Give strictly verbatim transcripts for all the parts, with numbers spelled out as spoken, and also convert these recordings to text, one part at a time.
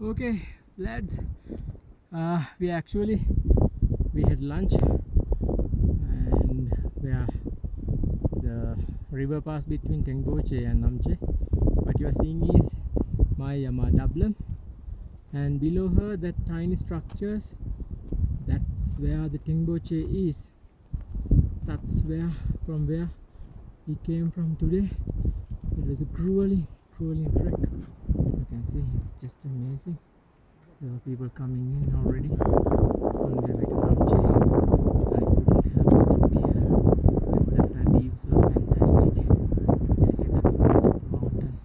Okay lads, uh, we actually we had lunch and yeah, the river pass between Tengboche and Namche. What you are seeing is my Ama Dablam, and below her that tiny structures, that's where the Tengboche is. That's where from where we came from today. It was a grueling, grueling trek. You can see it's just amazing. There are people coming in already on their way to Namche. I couldn't help stop here because the views were fantastic. You see that spot of mountain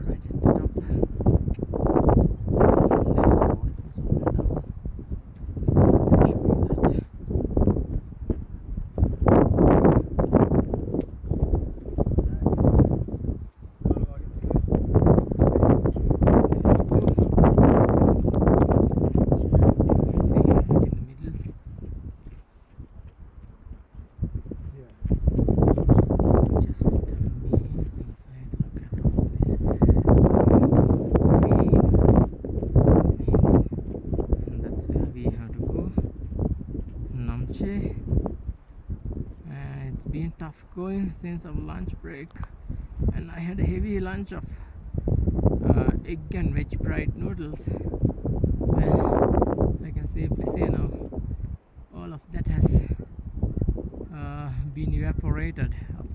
right at the top. And there's a waterfall somewhere down. I can show you that. Uh, it's been tough going since our lunch break, and I had a heavy lunch of uh, egg and veg fried noodles. Well, I can safely say now all of that has uh, been evaporated. Of